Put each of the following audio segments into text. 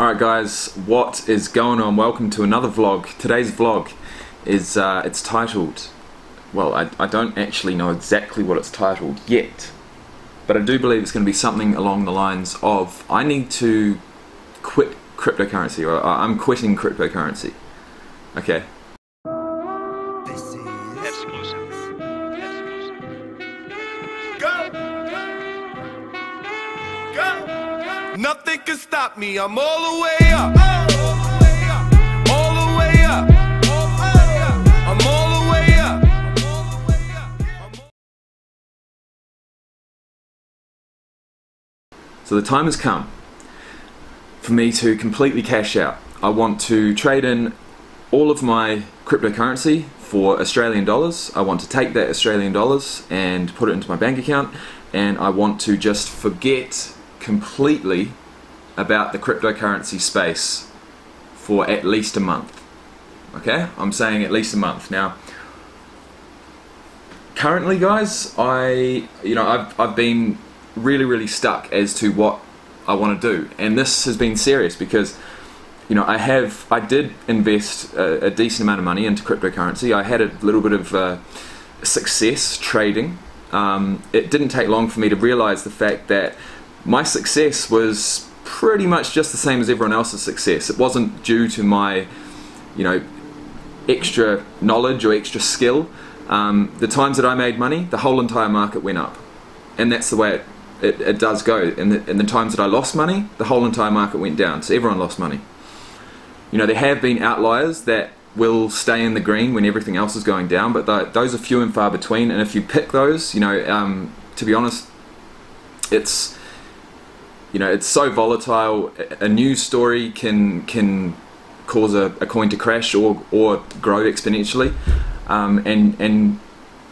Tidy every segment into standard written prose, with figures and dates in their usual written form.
Alright guys, what is going on? Welcome to another vlog. Today's vlog is, it's titled, well, I don't actually know exactly what it's titled yet, but I do believe it's going to be something along the lines of, I need to quit cryptocurrency, or I'm quitting cryptocurrency. Okay. Nothing can stop me, I'm all the way up. All the way up. I'm all the way up. So the time has come for me to completely cash out. I want to trade in all of my cryptocurrency for Australian dollars. I want to take that Australian dollars and put it into my bank account, and I want to just forget completely about the cryptocurrency space for at least a month. Okay, I'm saying at least a month. Now currently guys, I've been really stuck as to what I want to do, and this has been serious because I did invest a decent amount of money into cryptocurrency. I had a little bit of success trading. It didn't take long for me to realize the fact that my success was pretty much just the same as everyone else's success. It wasn't due to my, extra knowledge or extra skill. The times that I made money, the whole entire market went up, and that's the way it does go. And the times that I lost money, the whole entire market went down. So everyone lost money. There have been outliers that will stay in the green when everything else is going down, but those are few and far between. And if you pick those, to be honest, it's so volatile. A news story can cause a coin to crash or grow exponentially, and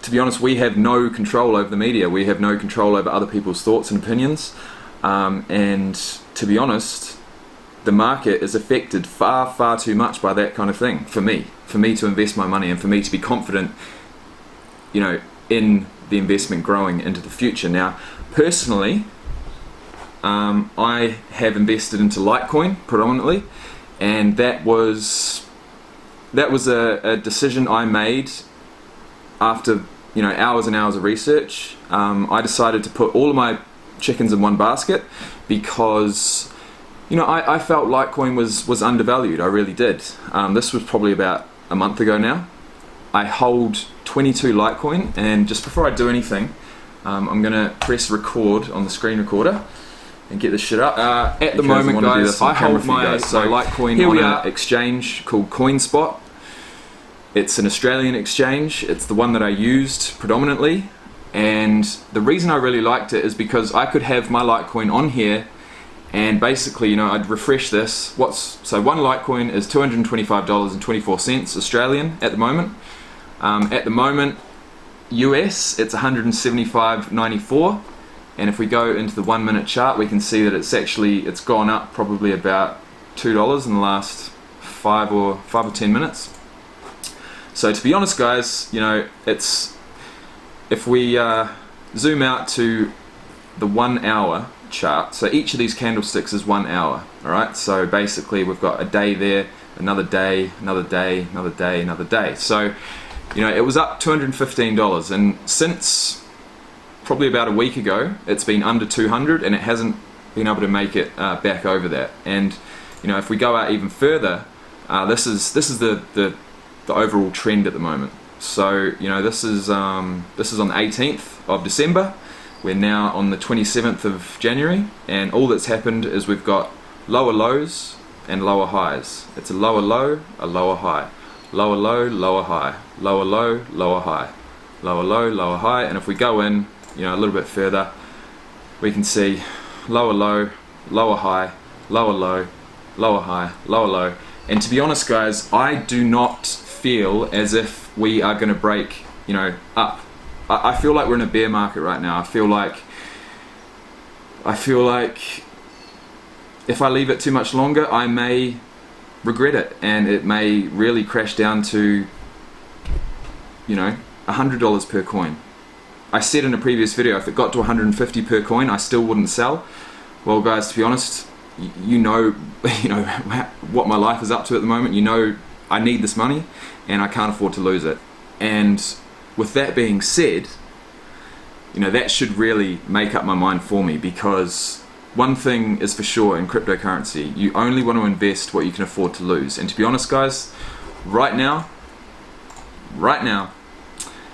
to be honest, we have no control over the media. We have no control over other people's thoughts and opinions, and to be honest, the market is affected far too much by that kind of thing for me to invest my money and for me to be confident, in the investment growing into the future. Now, personally, I have invested into Litecoin predominantly, and that was a decision I made after hours and hours of research. I decided to put all of my chickens in one basket because I felt Litecoin was undervalued. I really did. This was probably about a month ago now. I hold 22 Litecoin, and just before I do anything, I'm gonna press record on the screen recorder and get this shit up. At the moment guys, I hold my Litecoin on an exchange called CoinSpot. It's an Australian exchange. It's the one that I used predominantly, and the reason I really liked it is because I could have my Litecoin on here, and basically I'd refresh this. So one Litecoin is $225.24 Australian at the moment. At the moment US it's 175.94, and if we go into the 1 minute chart, we can see that it's gone up probably about $2 in the last five or 10 minutes. So to be honest guys, if we zoom out to the 1 hour chart, so each of these candlesticks is 1 hour. Alright, so basically we've got a day there, another day, another day, another day, another day. So it was up $215, and since probably about a week ago it's been under 200, and it hasn't been able to make it back over that. And if we go out even further, this is the overall trend at the moment. So this is on the 18th of December. We're now on the 27th of January, and all that's happened is we've got lower lows and lower highs. It's a lower low, a lower high, lower low, lower high, lower low, lower high, lower low, lower high. And if we go in a little bit further, we can see lower low, lower high, lower low, lower high, lower low. And to be honest guys, I do not feel as if we are going to break up. I feel like we're in a bear market right now. I feel like if I leave it too much longer, I may regret it, and it may really crash down to $100 per coin. I said in a previous video, if it got to 150 per coin, I still wouldn't sell. Well guys, to be honest, you know what my life is up to at the moment. You know, I need this money and I can't afford to lose it. And with that being said, you know, that should really make up my mind for me, because one thing is for sure in cryptocurrency, you only want to invest what you can afford to lose. And to be honest, guys, right now,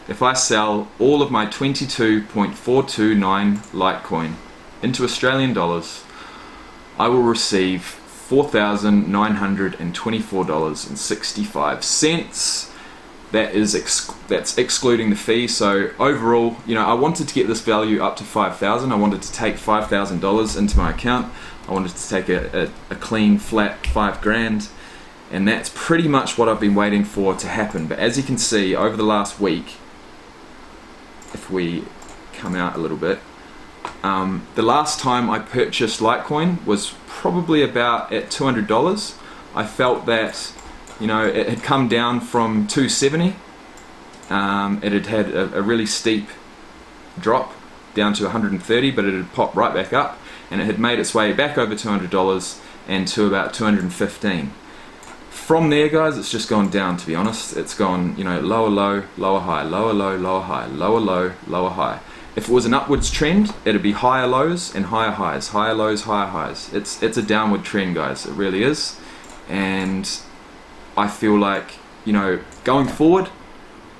if I sell all of my 22.429 Litecoin into Australian dollars, I will receive $4,924.65. That's excluding the fee. So overall, you know, I wanted to get this value up to $5,000. I wanted to take $5,000 into my account. I wanted to take a clean flat $5,000, and that's pretty much what I've been waiting for to happen. But as you can see, over the last week, if we come out a little bit, the last time I purchased Litecoin was probably about at $200. I felt that, you know, it had come down from 270. It had had a really steep drop down to 130, but it had popped right back up, and it had made its way back over $200 and to about 215. From there, guys, it's just gone down, to be honest. It's gone, you know, lower low, lower high, lower low, lower high, lower low, lower high. If it was an upwards trend, it'd be higher lows and higher highs, higher lows, higher highs. It's a downward trend, guys. It really is. And I feel like, you know, going forward,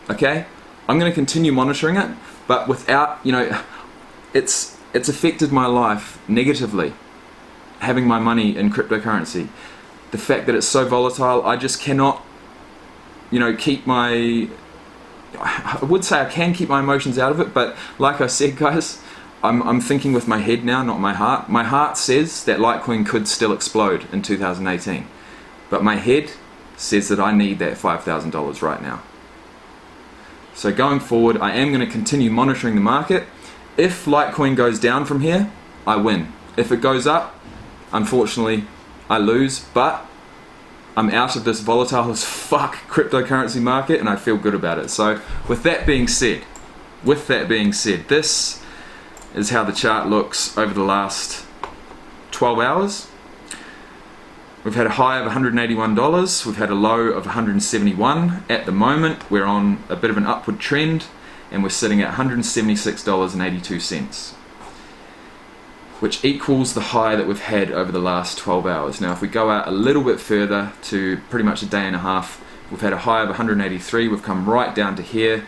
okay, I'm going to continue monitoring it, but without, you know, it's affected my life negatively, having my money in cryptocurrency. The fact that it's so volatile, I just cannot, you know, keep my, I would say I can keep my emotions out of it, but like I said, guys, I'm thinking with my head now, not my heart. My heart says that Litecoin could still explode in 2018, but my head says that I need that $5,000 right now. So going forward, I am going to continue monitoring the market. If Litecoin goes down from here, I win. If it goes up, unfortunately, I lose, but I'm out of this volatile as fuck cryptocurrency market, and I feel good about it. So with that being said, this is how the chart looks over the last 12 hours. We've had a high of $181, we've had a low of $171. At the moment, we're on a bit of an upward trend, and we're sitting at $176.82, which equals the high that we've had over the last 12 hours. Now, if we go out a little bit further to pretty much a day and a half, we've had a high of 183, we've come right down to here,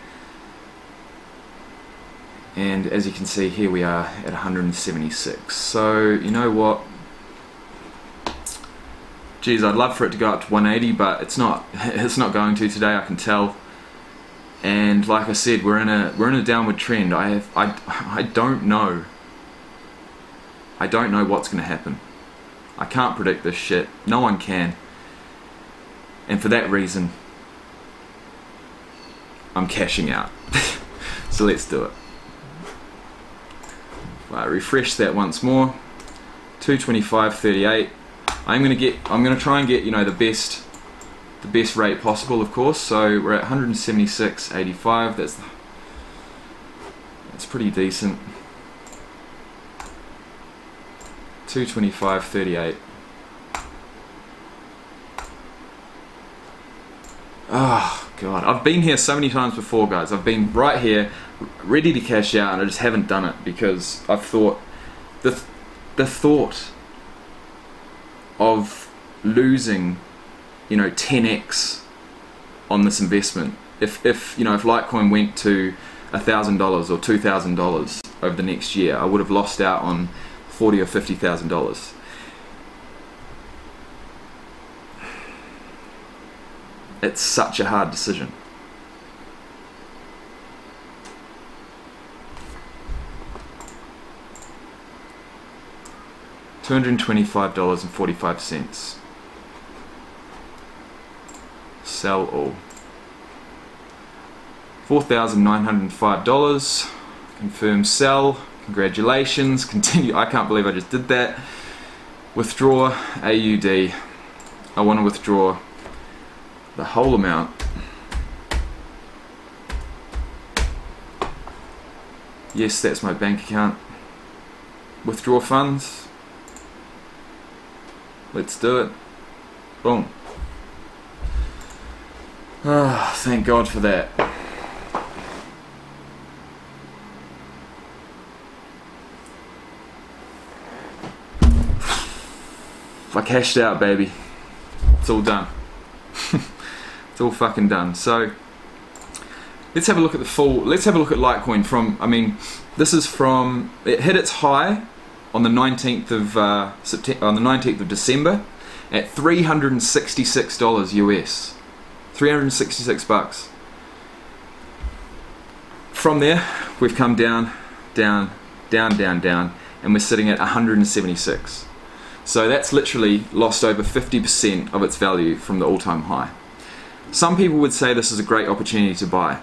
and as you can see, here we are at 176. So, you know what? Geez, I'd love for it to go up to 180, but it's not going to today, I can tell. And like I said, we're in a downward trend. I don't know what's going to happen. I can't predict this shit. No one can. And for that reason, I'm cashing out. So let's do it. If I refresh that once more, 225.38. I'm gonna try and get, you know, the best rate possible, of course. So we're at 176.85. That's pretty decent. 225.38. Oh god, I've been here so many times before, guys. I've been right here, ready to cash out, and I just haven't done it because I've thought the thought of losing, you know, 10x on this investment. If you know, if Litecoin went to $1,000 or $2,000 over the next year, I would have lost out on $40,000 or $50,000. It's such a hard decision. $225.45. Sell all. $4,905. Confirm sell. Congratulations. Continue. I can't believe I just did that. Withdraw AUD. I want to withdraw the whole amount. Yes, that's my bank account. Withdraw funds. Let's do it. Boom. Ah, thank God for that. I cashed out, baby. It's all done. It's all fucking done. So let's have a look at the full. Let's have a look at Litecoin from. I mean, this is from. It hit its high on the 19th of September, on the 19th of December, at $366 US, $366. From there, we've come down, down, down, down, down, and we're sitting at 176. So that's literally lost over 50% of its value from the all-time high. Some people would say this is a great opportunity to buy.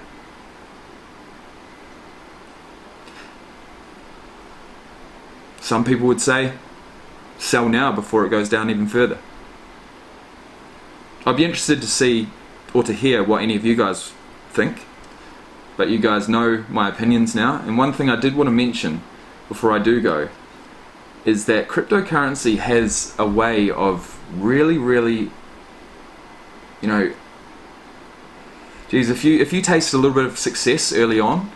Some people would say sell now before it goes down even further. I'd be interested to see or to hear what any of you guys think, but you guys know my opinions now. And one thing I did want to mention before I do go is that cryptocurrency has a way of really, you know, geez, if you taste a little bit of success early on,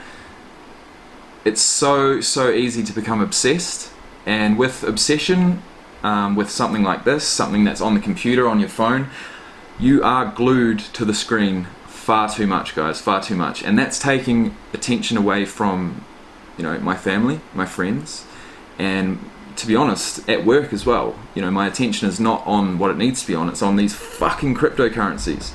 it's so easy to become obsessed. And with obsession, with something like this, something that's on the computer, on your phone, you are glued to the screen far too much, guys, far too much. And that's taking attention away from, you know, my family, my friends, and to be honest, at work as well. You know, my attention is not on what it needs to be on, it's on these fucking cryptocurrencies.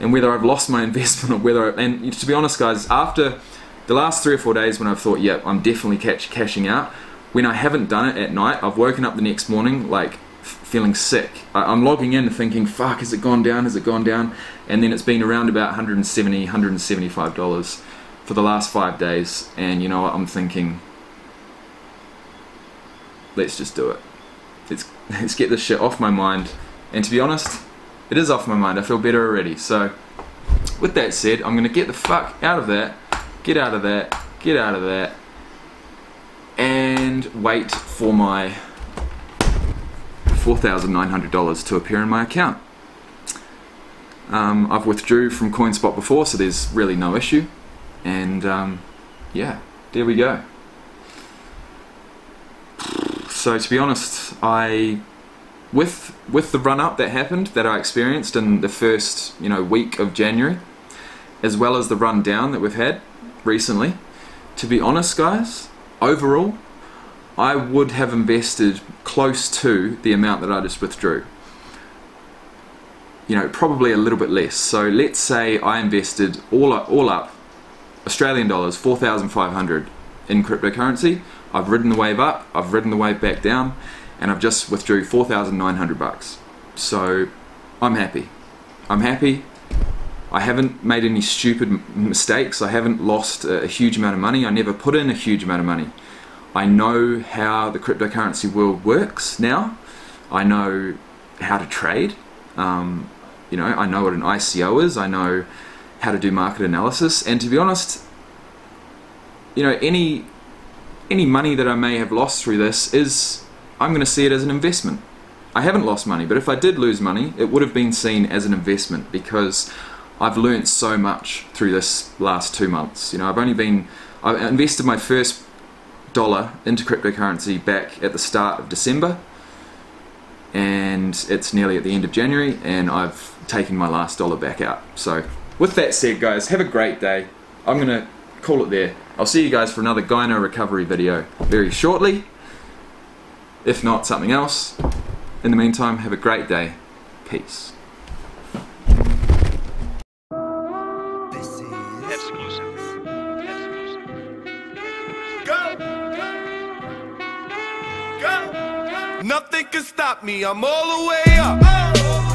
And whether I've lost my investment or whether, and to be honest guys, after the last 3 or 4 days when I've thought, yep, I'm definitely cashing out, when I haven't done it at night, I've woken up the next morning like feeling sick. I'm logging in thinking, fuck, has it gone down, has it gone down? And then it's been around about $170, $175 for the last 5 days. And you know what, I'm thinking, let's just do it. Let's get this shit off my mind. And to be honest, it is off my mind. I feel better already. So with that said, I'm gonna get the fuck out of that, get out of that, get out of that, and wait for my $4,900 to appear in my account. I've withdrew from CoinSpot before, so there's really no issue. And yeah, there we go. So to be honest, with the run-up that happened, that I experienced in the first, you know, week of January, as well as the run down that we've had recently, to be honest guys, overall, I would have invested close to the amount that I just withdrew. You know, probably a little bit less. So let's say I invested all up Australian dollars, 4,500 in cryptocurrency. I've ridden the wave up, I've ridden the wave back down, and I've just withdrew $4,900. So I'm happy. I'm happy. I haven't made any stupid mistakes. I haven't lost a huge amount of money. I never put in a huge amount of money. I know how the cryptocurrency world works now. I know how to trade. You know, I know what an ICO is. I know how to do market analysis. And to be honest, you know, any money that I may have lost through this is, I'm going to see it as an investment. I haven't lost money, but if I did lose money, it would have been seen as an investment because I've learnt so much through this last 2 months. You know, I invested my first dollar into cryptocurrency back at the start of December, and it's nearly at the end of January, and I've taken my last dollar back out. So with that said guys, have a great day. I'm going to call it there. I'll see you guys for another Gyno recovery video very shortly, if not something else. In the meantime, have a great day. Peace. Nothing can stop me, I'm all the way up.